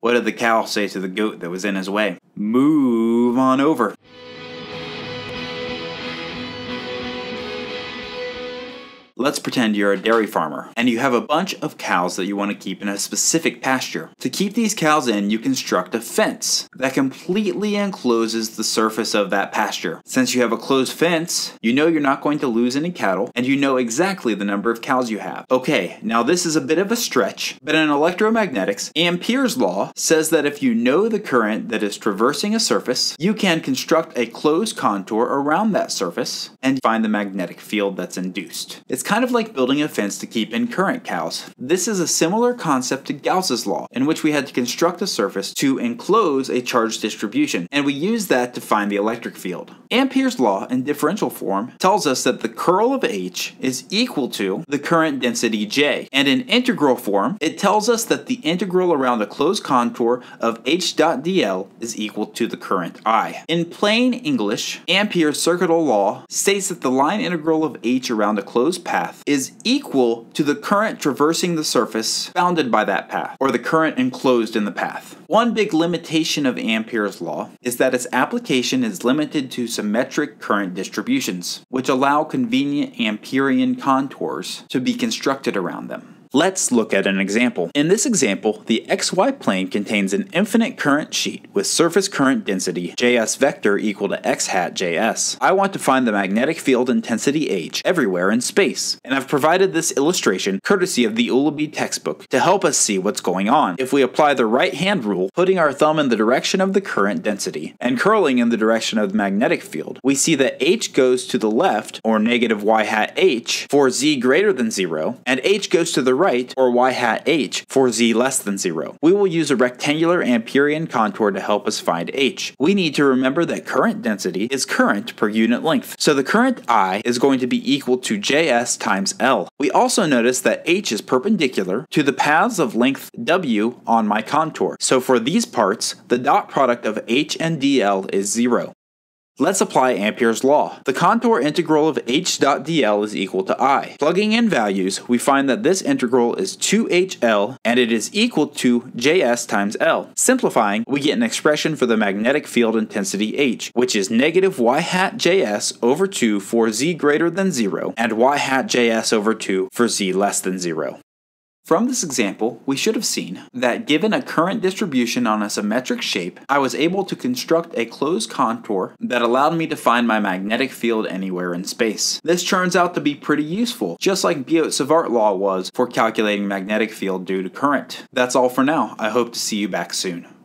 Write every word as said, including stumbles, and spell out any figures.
What did the cow say to the goat that was in his way? Move on over. Let's pretend you're a dairy farmer, and you have a bunch of cows that you want to keep in a specific pasture. To keep these cows in, you construct a fence that completely encloses the surface of that pasture. Since you have a closed fence, you know you're not going to lose any cattle, and you know exactly the number of cows you have. Okay, now this is a bit of a stretch, but in electromagnetics, Ampere's law says that if you know the current that is traversing a surface, you can construct a closed contour around that surface and find the magnetic field that's induced. It's kind of like building a fence to keep in current cows. This is a similar concept to Gauss's law, in which we had to construct a surface to enclose a charge distribution, and we used that to find the electric field. Ampere's law in differential form tells us that the curl of H is equal to the current density J, and in integral form, it tells us that the integral around a closed contour of H dot dl is equal to the current I. In plain English, Ampere's circuital law states that the line integral of H around a closed path is equal to the current traversing the surface bounded by that path, or the current enclosed in the path. One big limitation of Ampere's law is that its application is limited to symmetric current distributions, which allow convenient Amperean contours to be constructed around them. Let's look at an example. In this example, the xy plane contains an infinite current sheet with surface current density Js vector equal to x hat Js. I want to find the magnetic field intensity H everywhere in space, and I've provided this illustration courtesy of the Ulaby textbook to help us see what's going on. If we apply the right-hand rule, putting our thumb in the direction of the current density and curling in the direction of the magnetic field, we see that H goes to the left, or negative y hat H, for z greater than zero, and H goes to the right, or y hat H, for z less than zero. We will use a rectangular Amperean contour to help us find H. We need to remember that current density is current per unit length, so the current I is going to be equal to Js times L. We also notice that H is perpendicular to the paths of length W on my contour, so for these parts, the dot product of H and D L is zero. Let's apply Ampere's law. The contour integral of H dot dl is equal to I. Plugging in values, we find that this integral is two H L, and it is equal to Js times L. Simplifying, we get an expression for the magnetic field intensity H, which is negative y hat Js over two for z greater than zero, and y hat Js over two for z less than zero. From this example, we should have seen that given a current distribution on a symmetric shape, I was able to construct a closed contour that allowed me to find my magnetic field anywhere in space. This turns out to be pretty useful, just like Biot-Savart law was for calculating magnetic field due to current. That's all for now. I hope to see you back soon.